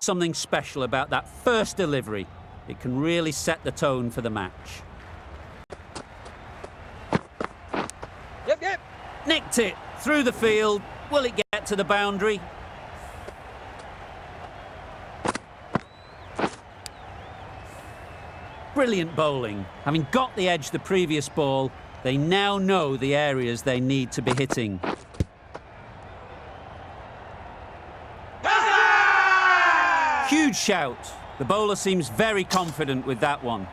something special about that first delivery. It can really set the tone for the match. Yep. Nicked it through the field. Will it get to the boundary? Brilliant bowling. Having got the edge the previous ball, they now know the areas they need to be hitting. Huge shout. The bowler seems very confident with that one.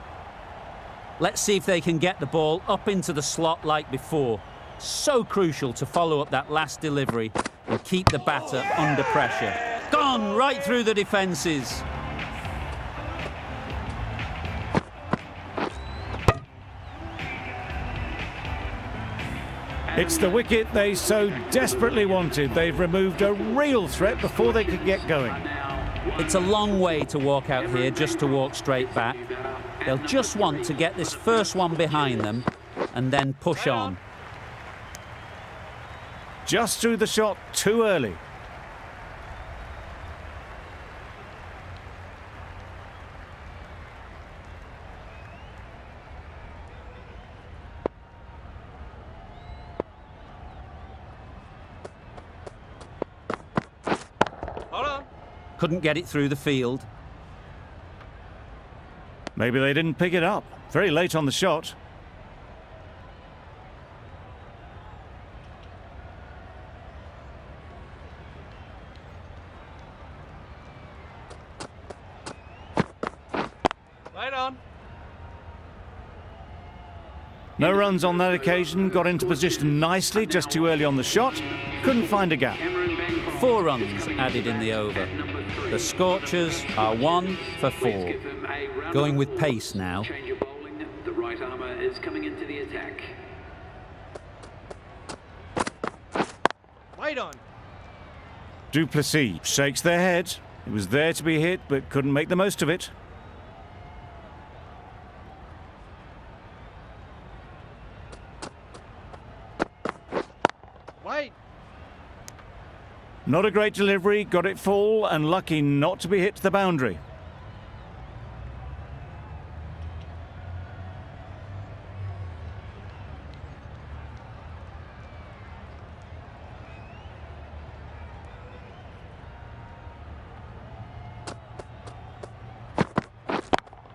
Let's see if they can get the ball up into the slot like before. So crucial to follow up that last delivery and keep the batter under pressure. Gone right through the defences. It's the wicket they so desperately wanted. They've removed a real threat before they could get going. It's a long way to walk out here just to walk straight back. They'll just want to get this first one behind them and then push on. Just threw the shot too early. Couldn't get it through the field. Maybe they didn't pick it up. Very late on the shot. Right on. No runs on that occasion. Got into position nicely, just too early on the shot. Couldn't find a gap. 4 runs added in the over. The Scorchers are 1 for 4. Going with pace now. The right armour is coming into the attack. Right on. Du Plessis shakes their head. It was there to be hit, but couldn't make the most of it. Not a great delivery, got it full, and lucky not to be hit to the boundary.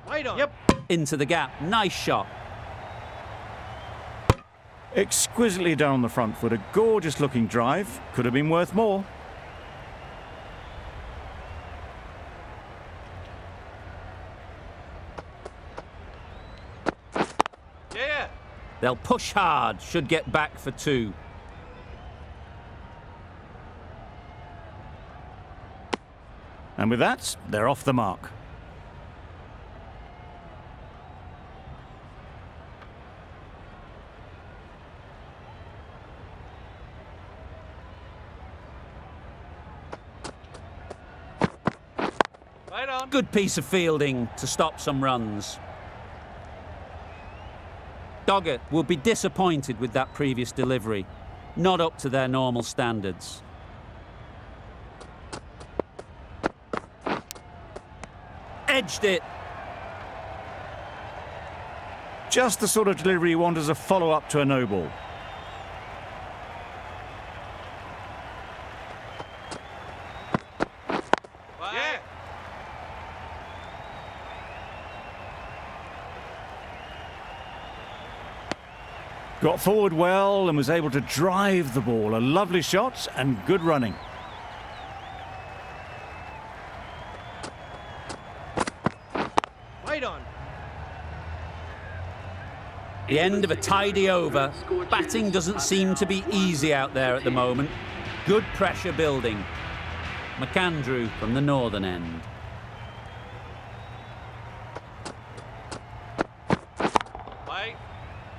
Right on. Yep. Into the gap. Nice shot. Exquisitely down the front foot. A gorgeous looking drive. Could have been worth more. They'll push hard, should get back for 2. And with that, they're off the mark. Right on. Good piece of fielding to stop some runs. Doggett will be disappointed with that previous delivery. Not up to their normal standards. Edged it. Just the sort of delivery you want as a follow-up to a no ball. Got forward well and was able to drive the ball. A lovely shot and good running. Right on. The end of a tidy over. Batting doesn't seem to be easy out there at the moment. Good pressure building. McAndrew from the northern end.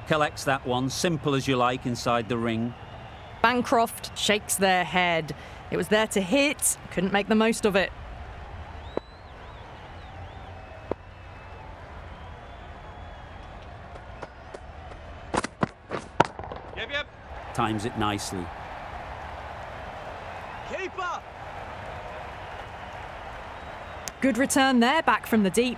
Collects that one, simple as you like, inside the ring. Bancroft shakes their head. It was there to hit, couldn't make the most of it. Yep. Times it nicely. Keeper! Good return there, back from the deep.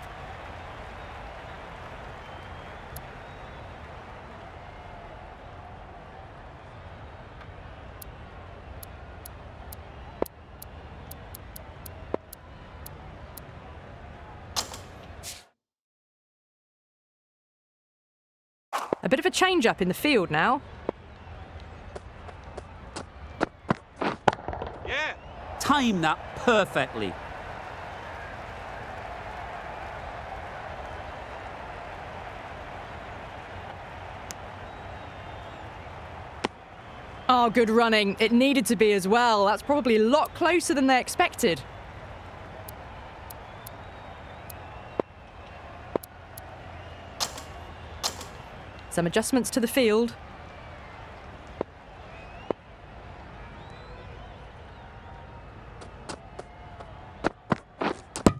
A bit of a change-up in the field now. Yeah. Timed that perfectly. Oh, good running. It needed to be as well. That's probably a lot closer than they expected. Some adjustments to the field.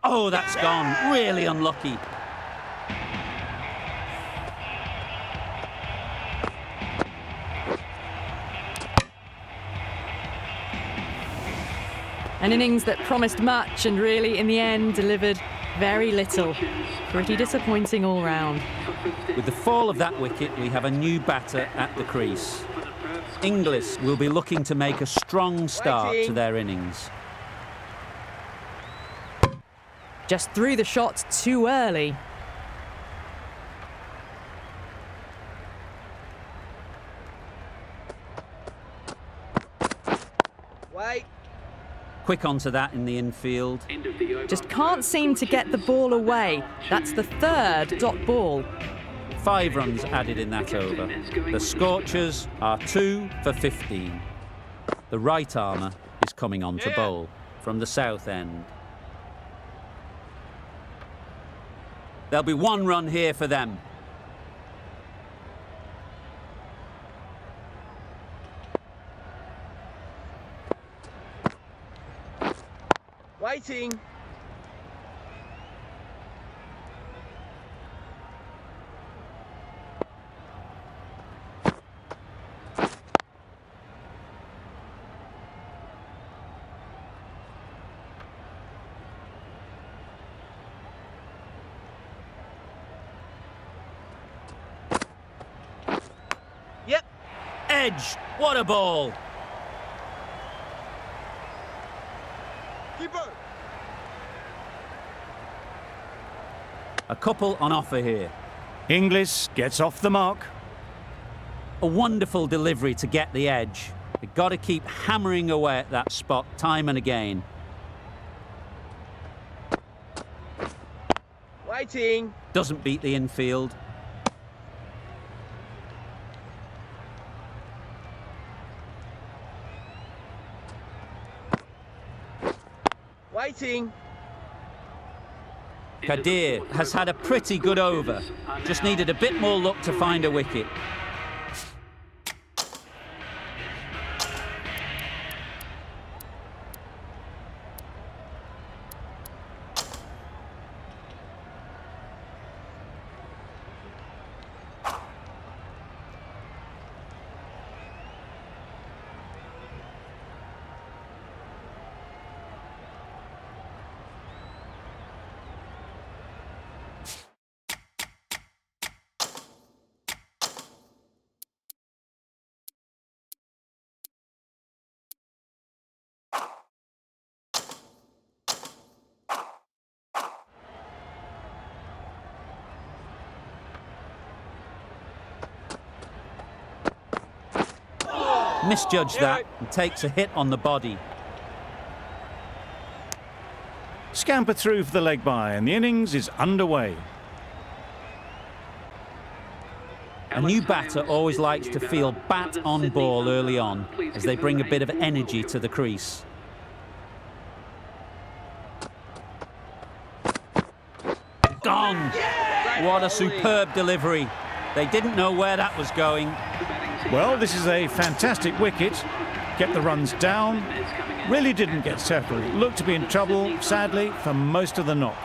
Oh, that's gone. Really unlucky. An innings that promised much and really, in the end, delivered very little. Pretty disappointing all round. With the fall of that wicket, we have a new batter at the crease. Inglis will be looking to make a strong start to their innings. Just threw the shot too early. Quick onto that in the infield. Just can't seem to get the ball away. That's the third dot ball. 5 runs added in that over. The Scorchers are 2 for 15. The right armour is coming on to bowl from the south end. There'll be 1 run here for them. Waiting. Yep. Edge. What a ball. A couple on offer here. Inglis gets off the mark. A wonderful delivery to get the edge. They've got to keep hammering away at that spot time and again. Waiting. Doesn't beat the infield. Waiting. Qadir has had a pretty good over. Just needed a bit more luck to find a wicket. Misjudged that and takes a hit on the body. Scamper through for the leg by and the innings is underway. A new batter always likes to feel bat on ball early on as they bring a bit of energy to the crease. Gone! What a superb delivery. They didn't know where that was going. Well, this is a fantastic wicket. Kept the runs down. Really didn't get settled. Looked to be in trouble, sadly, for most of the knock.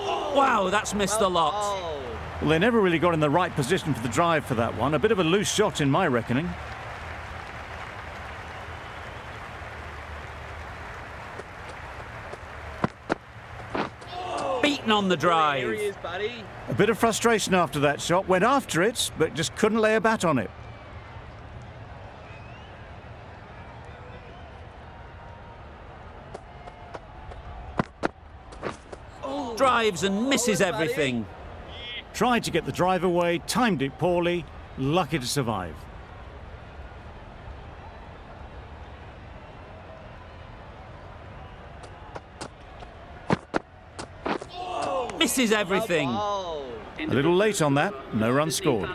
Wow, that's missed a lot. Well, they never really got in the right position for the drive for that one. A bit of a loose shot in my reckoning. Nathan on the drive. Here he is, buddy. A bit of frustration after that shot. Went after it, but just couldn't lay a bat on it. Oh. Drives and misses everything. Buddy. Tried to get the drive away, timed it poorly. Lucky to survive. Misses everything. A little late on that, no run scored.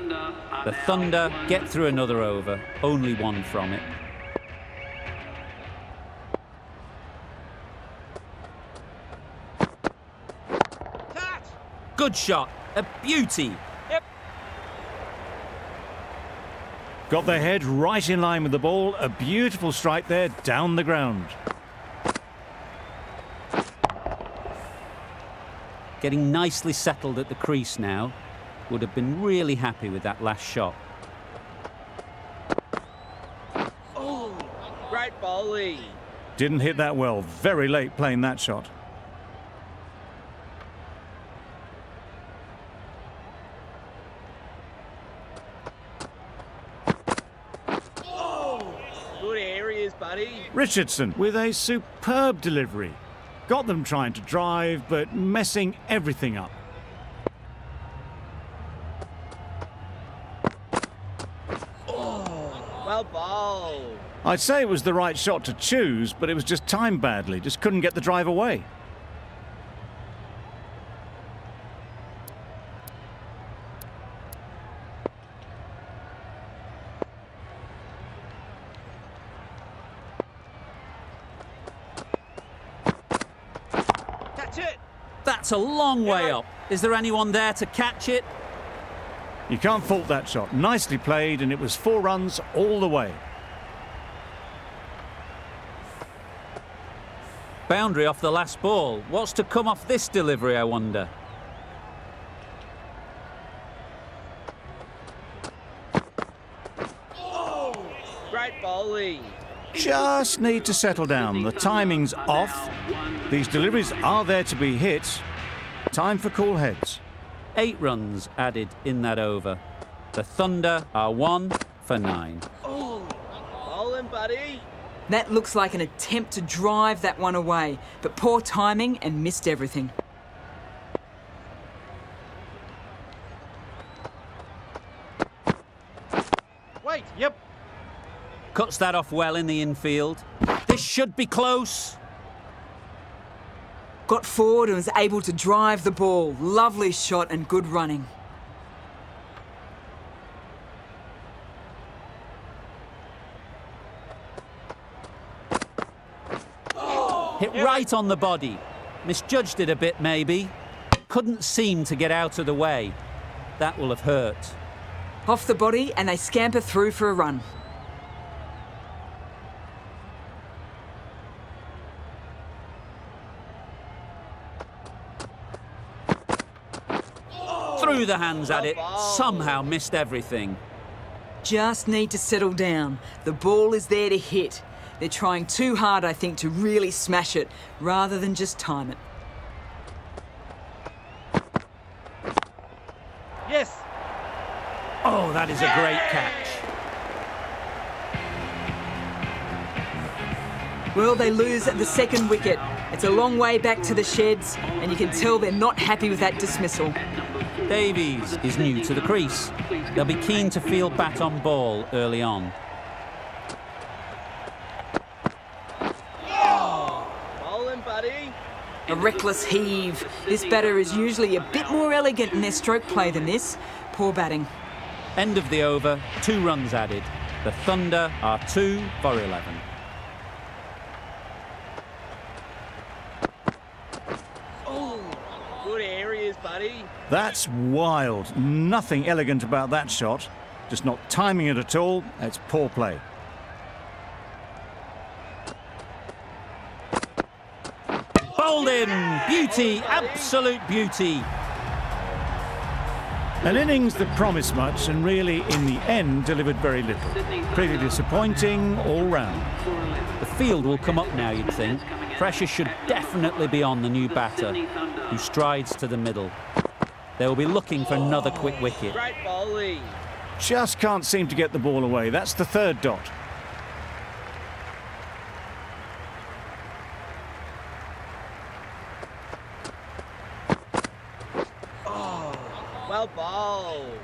The Thunder get through another over, only one from it. Good shot, a beauty. Got their head right in line with the ball. A beautiful strike there, down the ground. Getting nicely settled at the crease now. Would have been really happy with that last shot. Oh, great volley. Didn't hit that well. Very late playing that shot. Richardson with a superb delivery. Got them trying to drive, but messing everything up. Oh, well bowled. I'd say it was the right shot to choose, but it was just timed badly. Just couldn't get the drive away. That's a long way up. Is there anyone there to catch it? You can't fault that shot. Nicely played, and it was 4 runs all the way. Boundary off the last ball. What's to come off this delivery, I wonder? Oh, great volley. Just need to settle down. The timing's off. These deliveries are there to be hit. Time for cool heads. 8 runs added in that over. The Thunder are 1 for 9. Oh, bowling, buddy. That looks like an attempt to drive that one away, but poor timing and missed everything. Wait, yep. Cuts that off well in the infield. This should be close. Got forward and was able to drive the ball. Lovely shot and good running. Oh, hit right on the body. Misjudged it a bit maybe. Couldn't seem to get out of the way. That will have hurt. Off the body and they scamper through for a run. Threw the hands at it, somehow missed everything. Just need to settle down. The ball is there to hit. They're trying too hard, I think, to really smash it rather than just time it. Yes. Oh, that is a great catch. Well, they lose at the second wicket. It's a long way back to the sheds, and you can tell they're not happy with that dismissal. Davies is new to the crease. They'll be keen to field bat on ball early on. Oh, bowling, buddy. A reckless heave. This batter is usually a bit more elegant in their stroke play than this. Poor batting. End of the over, 2 runs added. The Thunder are 2 for 11. That's wild. Nothing elegant about that shot. Just not timing it at all. It's poor play. Bowled in. Beauty. Absolute beauty. An innings that promised much and really, in the end, delivered very little. Pretty disappointing all round. The field will come up now, you'd think. Pressure should definitely be on the new batter, who strides to the middle. They will be looking for another quick wicket. Great bowling. Just can't seem to get the ball away. That's the third dot. Well bowled.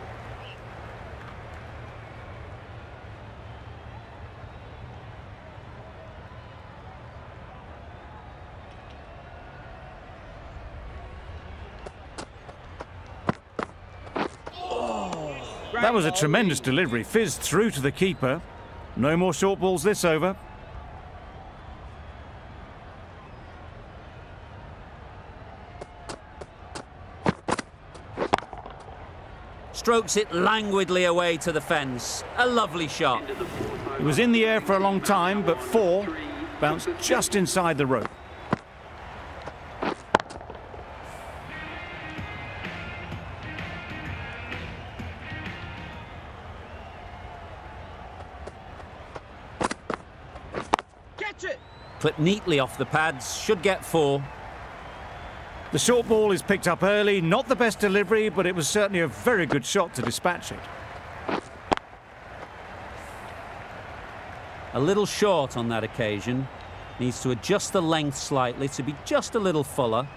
That was a tremendous delivery, fizzed through to the keeper. No more short balls this over. Strokes it languidly away to the fence. A lovely shot. It was in the air for a long time, but four bounced just inside the rope. Clipped neatly off the pads, should get four. The short ball is picked up early, not the best delivery, but it was certainly a very good shot to dispatch it. A little short on that occasion. Needs to adjust the length slightly to be just a little fuller.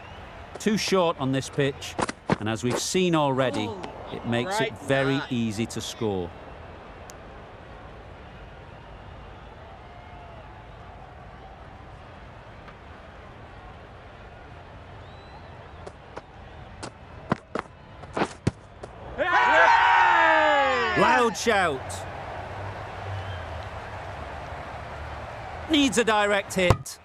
Too short on this pitch, and as we've seen already, it makes it very easy to score. Loud shout. Needs a direct hit.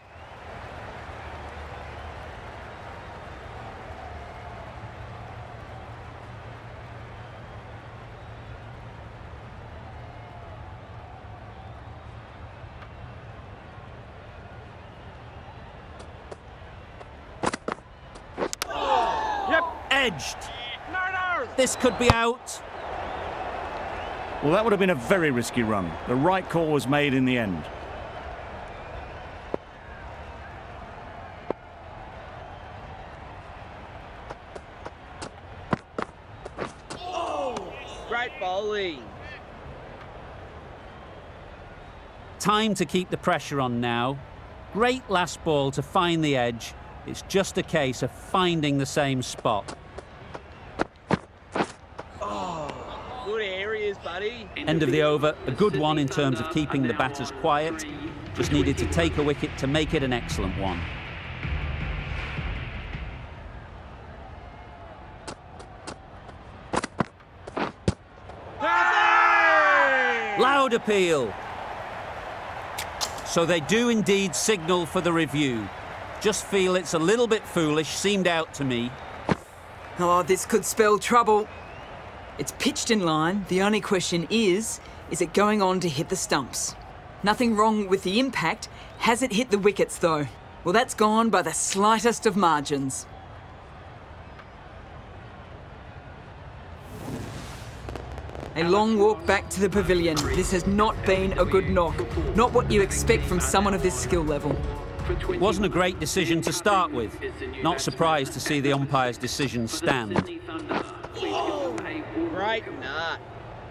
Oh. Yep. Edged. No. This could be out. Well, that would have been a very risky run. The right call was made in the end. Oh, great bowling. Time to keep the pressure on now. Great last ball to find the edge. It's just a case of finding the same spot. End of the over, a good one in terms of keeping the batters quiet. Just needed to take a wicket to make it an excellent one. Loud appeal. So they do indeed signal for the review. Just feel it's a little bit foolish, seemed out to me. Oh, this could spell trouble. It's pitched in line. The only question is it going on to hit the stumps? Nothing wrong with the impact. Has it hit the wickets, though? Well, that's gone by the slightest of margins. A long walk back to the pavilion. This has not been a good knock. Not what you expect from someone of this skill level. It wasn't a great decision to start with. Not surprised to see the umpire's decision stand.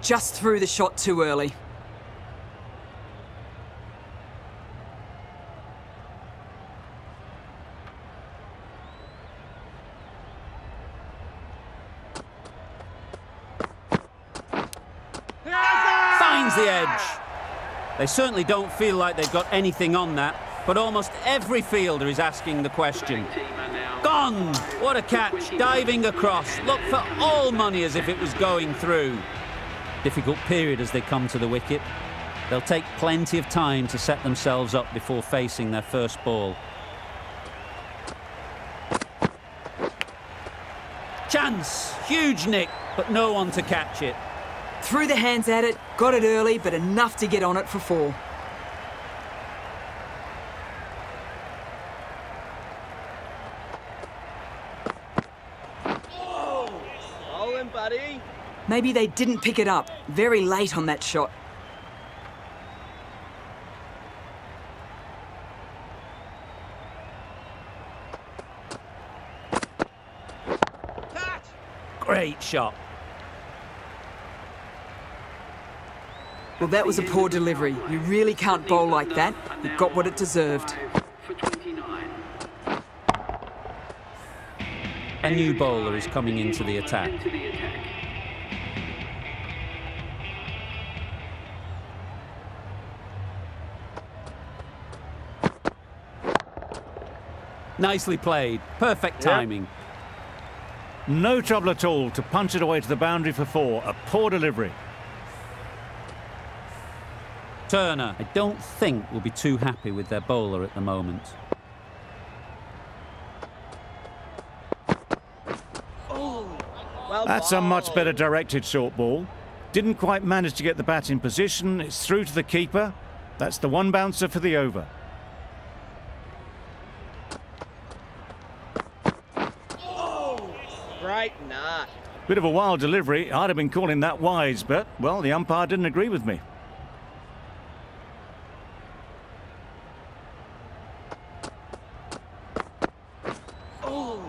Just threw the shot too early. Finds the edge. They certainly don't feel like they've got anything on that, but almost every fielder is asking the question. Gone! What a catch, diving across. Looked for all money as if it was going through. Difficult period as they come to the wicket. They'll take plenty of time to set themselves up before facing their first ball. Chance, huge nick, but no one to catch it. Threw the hands at it, got it early, but enough to get on it for four. Maybe they didn't pick it up. Very late on that shot. Great shot. Well, that was a poor delivery. You really can't bowl like that. It got what it deserved. A new bowler is coming into the attack. Nicely played. Perfect timing. No trouble at all to punch it away to the boundary for four. A poor delivery. Turner, I don't think, will be too happy with their bowler at the moment. That's a much better directed short ball. Didn't quite manage to get the bat in position. It's through to the keeper. That's the one bouncer for the over. Oh, great knot. Bit of a wild delivery. I'd have been calling that wise, but, well, the umpire didn't agree with me. Oh,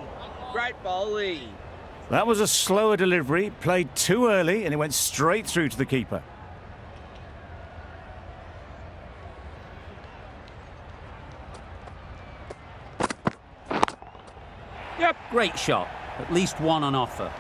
great bowling. That was a slower delivery, played too early, and it went straight through to the keeper. Yep, great shot. At least one on offer.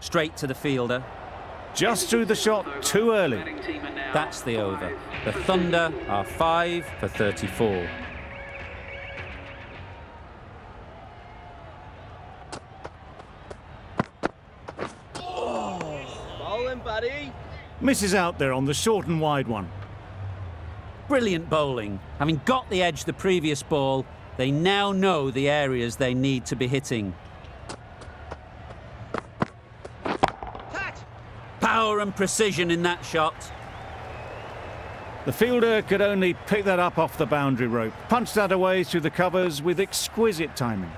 Straight to the fielder. Just threw the shot too early. That's the over. The Thunder are 5 for 34. Oh. Bowling, buddy. Misses out there on the short and wide one. Brilliant bowling. Having got the edge the previous ball, they now know the areas they need to be hitting. Power and precision in that shot. The fielder could only pick that up off the boundary rope. Punched that away through the covers with exquisite timing.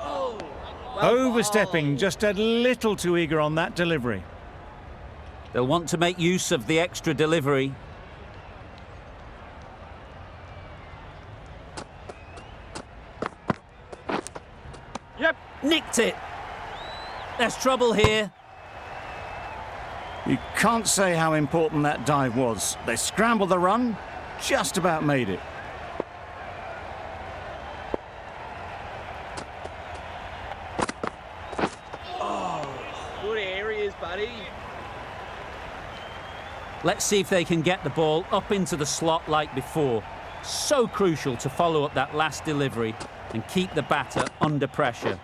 Oh, overstepping, just a little too eager on that delivery. They'll want to make use of the extra delivery. Nicked it. There's trouble here. You can't say how important that dive was. They scrambled the run, just about made it. Oh, good areas, buddy. Let's see if they can get the ball up into the slot like before. So crucial to follow up that last delivery and keep the batter under pressure.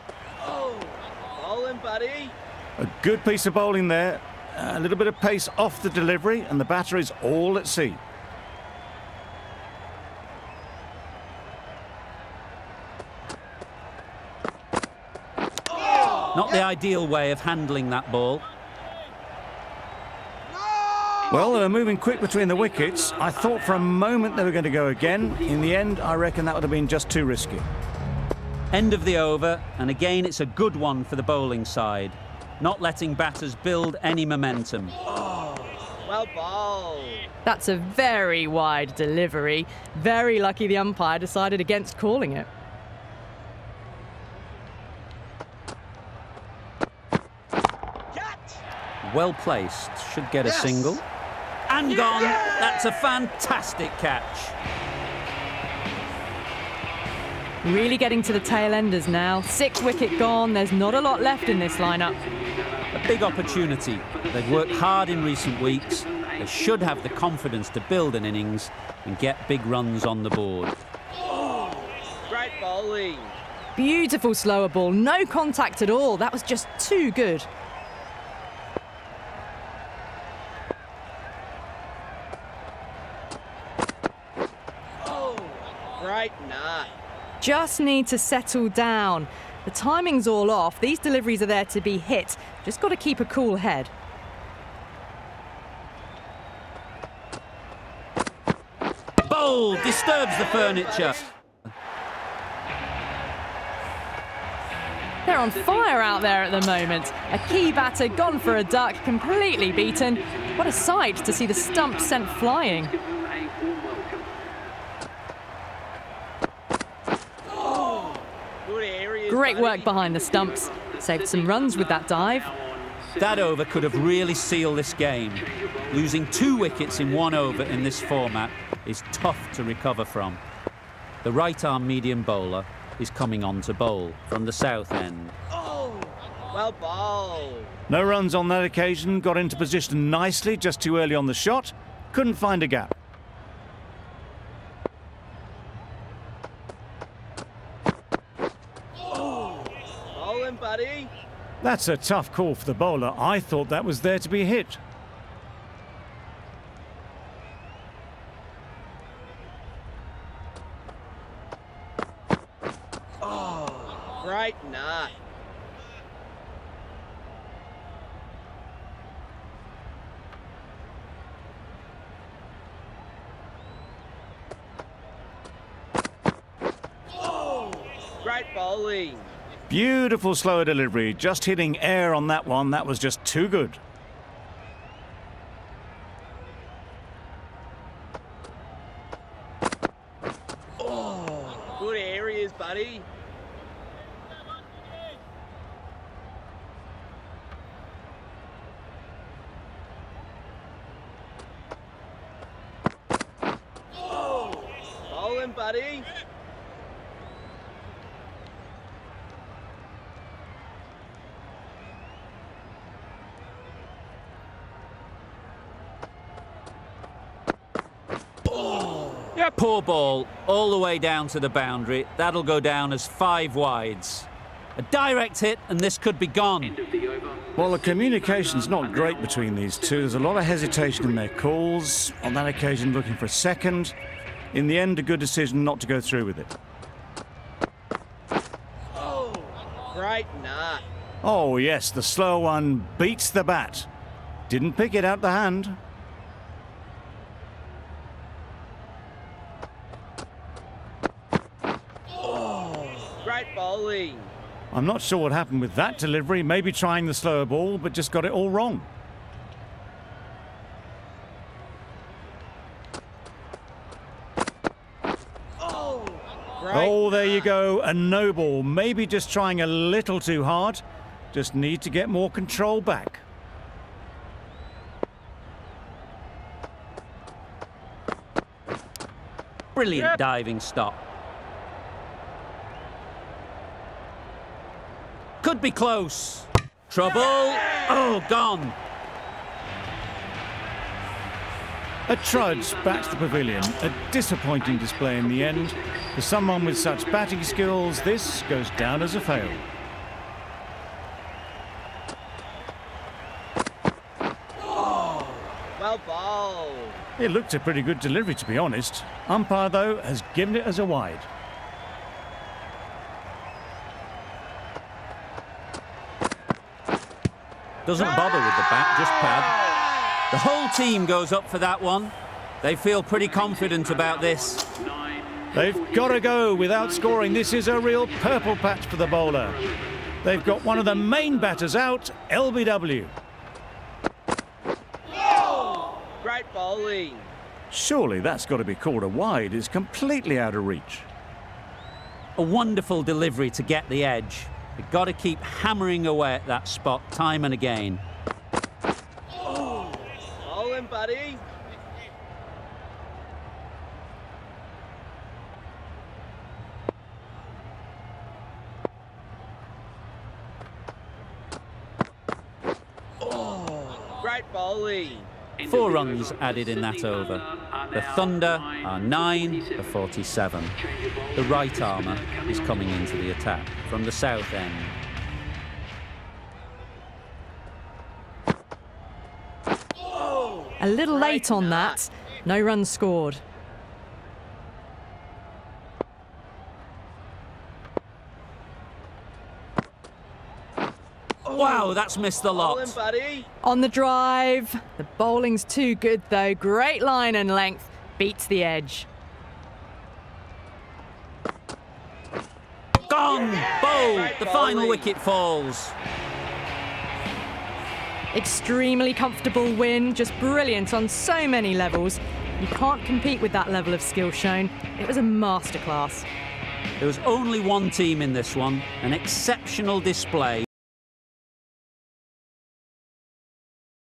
A good piece of bowling there. A little bit of pace off the delivery, and the batter is all at sea. Oh, not the ideal way of handling that ball. No! Well, they were moving quick between the wickets. I thought for a moment they were going to go again. In the end, I reckon that would have been just too risky. End of the over, and again it's a good one for the bowling side. Not letting batters build any momentum. Oh, well bowled. That's a very wide delivery. Very lucky the umpire decided against calling it. Well placed. Should get a single. And gone. Yeah. That's a fantastic catch. Really getting to the tail enders now. 6 wicket gone. There's not a lot left in this lineup. A big opportunity. They've worked hard in recent weeks. They should have the confidence to build an innings and get big runs on the board. Oh, great bowling. Beautiful slower ball. No contact at all. That was just too good. Oh, great knot. Just need to settle down. The timing's all off. These deliveries are there to be hit. Just got to keep a cool head. ball disturbs the furniture. They're on fire out there at the moment. A key batter gone for a duck, completely beaten. What a sight to see the stump sent flying. Great work behind the stumps. Saved some runs with that dive. That over could have really sealed this game. Losing 2 wickets in 1 over in this format is tough to recover from. The right-arm medium bowler is coming on to bowl from the south end. Oh, well bowled. No runs on that occasion, got into position nicely just too early on the shot, couldn't find a gap. Oh, bowling, buddy. That's a tough call for the bowler. I thought that was there to be hit. Right nut. Oh, great bowling. Beautiful slower delivery, just hitting air on that one. That was just too good. Oh, good areas, buddy. Buddy. Oh. Yeah, poor ball all the way down to the boundary. That'll go down as 5 wides. A direct hit and this could be gone. Well, the communication's not great between these two. There's a lot of hesitation in their calls. On that occasion, looking for a second. In the end, a good decision not to go through with it. Oh, great nut. Oh, yes, the slow one beats the bat. Didn't pick it out the hand. Oh, great bowling. I'm not sure what happened with that delivery. Maybe trying the slower ball, but just got it all wrong. Oh, there you go, a no ball. Maybe just trying a little too hard. Just need to get more control back. Brilliant diving stop. Could be close. Trouble. Oh, gone. A trudge back to the pavilion, a disappointing display in the end. For someone with such batting skills, this goes down as a fail. Oh, well bowled. It looked a pretty good delivery, to be honest. Umpire, though, has given it as a wide. Doesn't bother with the bat, just pad. The whole team goes up for that one. They feel pretty confident about this. They've got to go without scoring. This is a real purple patch for the bowler. They've got one of the main batters out, LBW. Oh, great bowling. Surely that's got to be called a wide. It's completely out of reach. A wonderful delivery to get the edge. They've got to keep hammering away at that spot time and again. Buddy. Oh, great bowling. 4 runs added in that over. The Thunder are 9 for 47. The right armour is coming into the attack from the south end. A little late on that, no runs scored. Wow, that's missed the lot. On the drive, the bowling's too good though. Great line and length, beats the edge. long. Bowl. The final wicket falls. Extremely comfortable win, just brilliant on so many levels. You can't compete with that level of skill shown. It was a masterclass. There was only one team in this one, an exceptional display